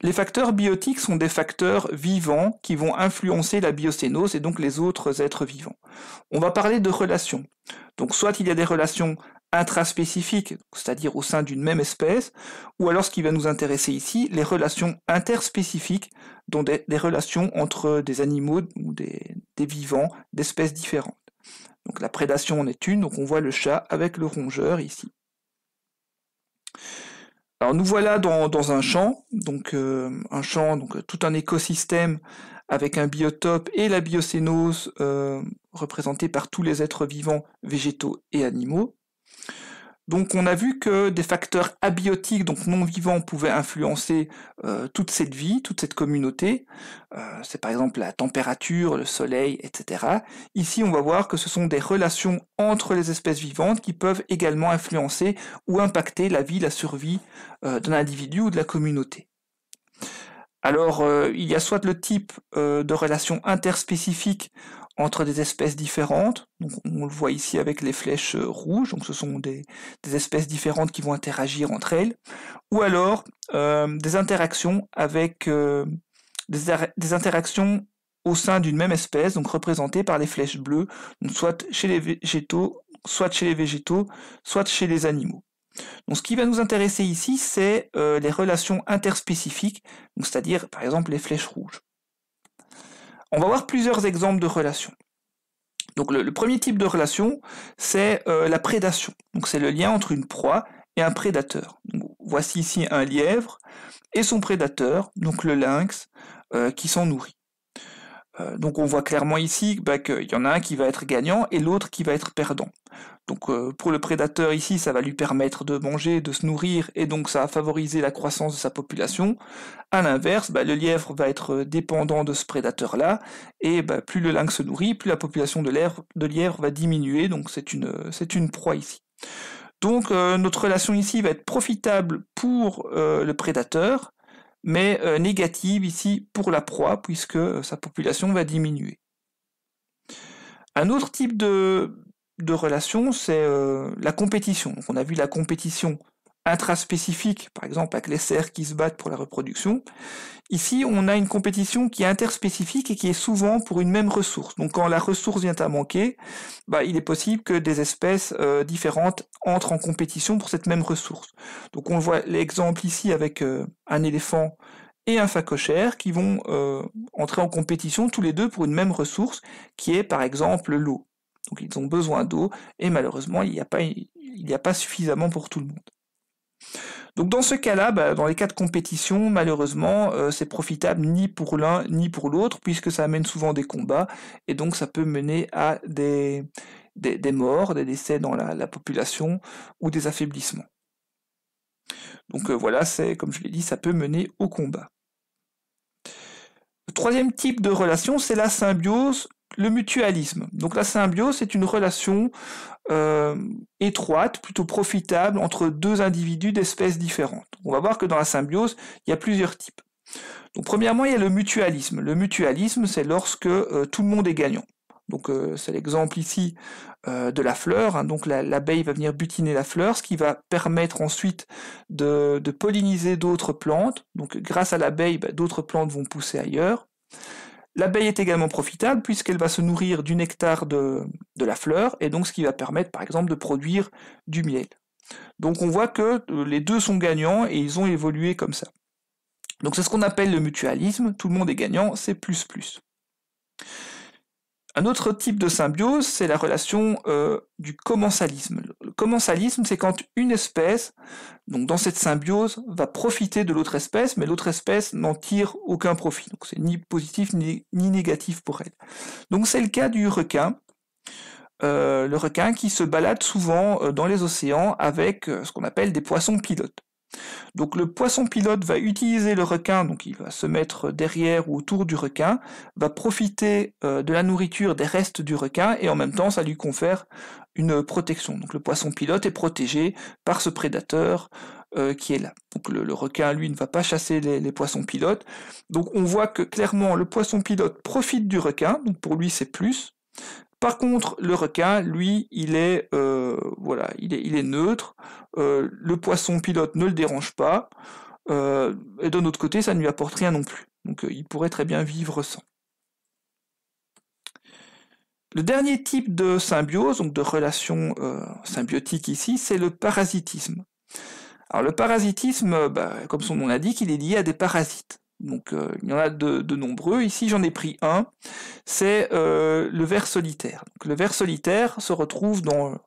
Les facteurs biotiques sont des facteurs vivants qui vont influencer la biocénose et donc les autres êtres vivants. On va parler de relations. Donc soit il y a des relations intraspécifiques, c'est-à-dire au sein d'une même espèce, ou alors ce qui va nous intéresser ici, les relations interspécifiques, dont des relations entre des animaux ou des vivants d'espèces différentes. Donc la prédation en est une, donc on voit le chat avec le rongeur ici. Alors nous voilà dans un champ, donc tout un écosystème avec un biotope et la biocénose représentée par tous les êtres vivants, végétaux et animaux. Donc on a vu que des facteurs abiotiques, donc non vivants, pouvaient influencer toute cette vie, toute cette communauté. C'est par exemple la température, le soleil, etc. Ici on va voir que ce sont des relations entre les espèces vivantes qui peuvent également influencer ou impacter la vie, la survie d'un individu ou de la communauté. Alors il y a soit le type de relation interspécifique entre des espèces différentes, donc on le voit ici avec les flèches rouges, donc ce sont des espèces différentes qui vont interagir entre elles, ou alors des interactions avec des interactions au sein d'une même espèce, donc représentées par les flèches bleues, donc soit chez les végétaux, soit chez les animaux. Donc ce qui va nous intéresser ici, c'est les relations interspécifiques, c'est-à-dire par exemple les flèches rouges. On va voir plusieurs exemples de relations. Donc le premier type de relation, c'est la prédation. Donc c'est le lien entre une proie et un prédateur. Donc, voici ici un lièvre et son prédateur, donc le lynx, qui s'en nourrit. Donc on voit clairement ici qu'il y en a un qui va être gagnant et l'autre qui va être perdant. Donc pour le prédateur ici, ça va lui permettre de manger, de se nourrir, et donc ça va favoriser la croissance de sa population. A l'inverse, le lièvre va être dépendant de ce prédateur-là, et plus le lynx se nourrit, plus la population de lièvre va diminuer, donc c'est une proie ici. Donc notre relation ici va être profitable pour le prédateur, mais négative ici pour la proie, puisque sa population va diminuer. Un autre type de relation, c'est la compétition. Donc on a vu la compétition intraspécifique, par exemple avec les cerfs qui se battent pour la reproduction. Ici, on a une compétition qui est interspécifique et qui est souvent pour une même ressource. Donc quand la ressource vient à manquer, il est possible que des espèces différentes entrent en compétition pour cette même ressource. Donc on voit l'exemple ici avec un éléphant et un phacochère qui vont entrer en compétition tous les deux pour une même ressource, qui est par exemple l'eau. Donc ils ont besoin d'eau et malheureusement il n'y a pas suffisamment pour tout le monde. Donc dans ce cas-là, dans les cas de compétition, malheureusement, c'est profitable ni pour l'un ni pour l'autre, puisque ça amène souvent des combats, et donc ça peut mener à des morts, des décès dans la population, ou des affaiblissements. Donc voilà, c'est comme je l'ai dit, ça peut mener au combat. Le troisième type de relation, c'est la symbiose, le mutualisme. Donc la symbiose, c'est une relation étroite, plutôt profitable, entre deux individus d'espèces différentes. On va voir que dans la symbiose, il y a plusieurs types. Donc premièrement, il y a le mutualisme. Le mutualisme, c'est lorsque tout le monde est gagnant. Donc c'est l'exemple ici de la fleur, hein. Donc l'abeille va venir butiner la fleur, ce qui va permettre ensuite de polliniser d'autres plantes. Donc grâce à l'abeille, d'autres plantes vont pousser ailleurs. L'abeille est également profitable puisqu'elle va se nourrir du nectar de la fleur, et donc ce qui va permettre par exemple de produire du miel. Donc on voit que les deux sont gagnants et ils ont évolué comme ça. Donc c'est ce qu'on appelle le mutualisme, tout le monde est gagnant, c'est plus plus. Un autre type de symbiose, c'est la relation du commensalisme. Le commensalisme, c'est quand une espèce, donc dans cette symbiose, va profiter de l'autre espèce, mais l'autre espèce n'en tire aucun profit. Donc c'est ni positif ni négatif pour elle. Donc c'est le cas du requin. Le requin qui se balade souvent dans les océans avec ce qu'on appelle des poissons pilotes. Donc le poisson pilote va utiliser le requin, donc il va se mettre derrière ou autour du requin, va profiter de la nourriture des restes du requin, et en même temps ça lui confère une protection. Donc le poisson pilote est protégé par ce prédateur qui est là. Donc le requin, lui, ne va pas chasser les poissons pilotes. Donc on voit que clairement le poisson pilote profite du requin, donc pour lui c'est plus. Par contre, le requin, lui, il est neutre, le poisson pilote ne le dérange pas, et d'un autre côté, ça ne lui apporte rien non plus. Donc il pourrait très bien vivre sans. Le dernier type de symbiose, donc de relation symbiotique ici, c'est le parasitisme. Alors le parasitisme, comme son nom l'indique, il est lié à des parasites. Donc il y en a de nombreux. Ici j'en ai pris un, c'est le ver solitaire. Donc, le ver solitaire se retrouve dans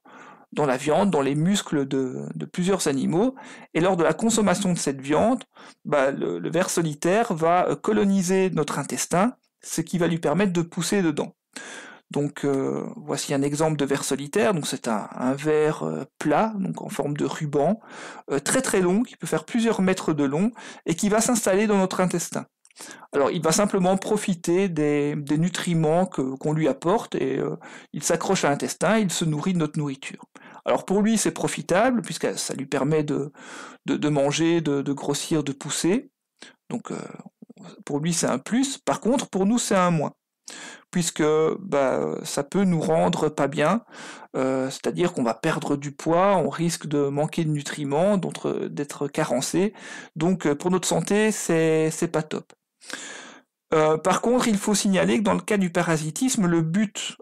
la viande, dans les muscles de plusieurs animaux, et lors de la consommation de cette viande, le ver solitaire va coloniser notre intestin, ce qui va lui permettre de pousser dedans. Donc voici un exemple de ver solitaire. Donc c'est un ver plat, donc en forme de ruban, très très long, qui peut faire plusieurs mètres de long, et qui va s'installer dans notre intestin. Alors il va simplement profiter des nutriments qu'on lui apporte, et il s'accroche à l'intestin, il se nourrit de notre nourriture. Alors pour lui c'est profitable, puisque ça lui permet de manger, de grossir, de pousser. Donc pour lui c'est un plus, par contre pour nous c'est un moins. Puisque ça peut nous rendre pas bien, c'est-à-dire qu'on va perdre du poids, on risque de manquer de nutriments, d'être carencé, donc pour notre santé, c'est pas top. Par contre, il faut signaler que dans le cas du parasitisme, le but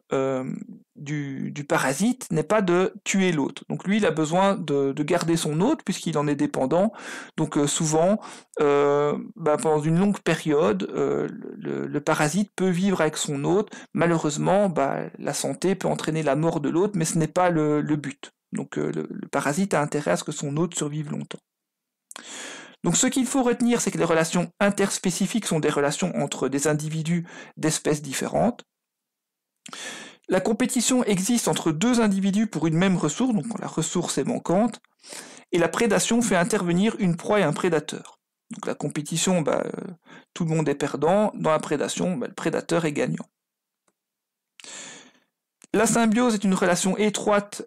du parasite n'est pas de tuer l'hôte. Donc lui, il a besoin de garder son hôte puisqu'il en est dépendant. Donc souvent, pendant une longue période, le parasite peut vivre avec son hôte. Malheureusement, la santé peut entraîner la mort de l'hôte, mais ce n'est pas le but. Donc le parasite a intérêt à ce que son hôte survive longtemps. Donc ce qu'il faut retenir, c'est que les relations interspécifiques sont des relations entre des individus d'espèces différentes. La compétition existe entre deux individus pour une même ressource, donc quand la ressource est manquante, et la prédation fait intervenir une proie et un prédateur. Donc la compétition, tout le monde est perdant, dans la prédation, le prédateur est gagnant. La symbiose est une relation étroite,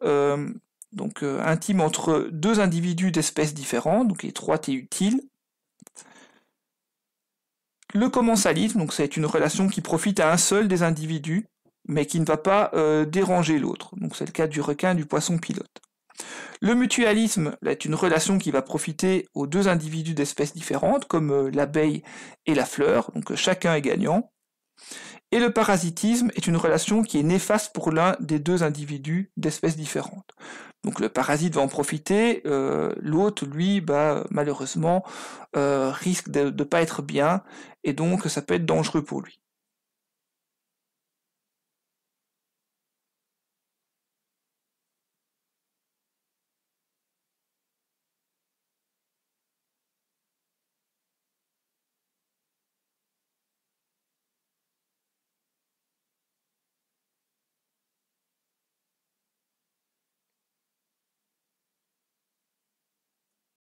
intime entre deux individus d'espèces différentes, donc étroite et utile. Le commensalisme, donc c'est une relation qui profite à un seul des individus, mais qui ne va pas déranger l'autre. Donc c'est le cas du requin, du poisson pilote. Le mutualisme est une relation qui va profiter aux deux individus d'espèces différentes, comme l'abeille et la fleur, donc chacun est gagnant. Et le parasitisme est une relation qui est néfaste pour l'un des deux individus d'espèces différentes. Donc le parasite va en profiter, l'hôte, lui, malheureusement, risque de ne pas être bien, et donc ça peut être dangereux pour lui.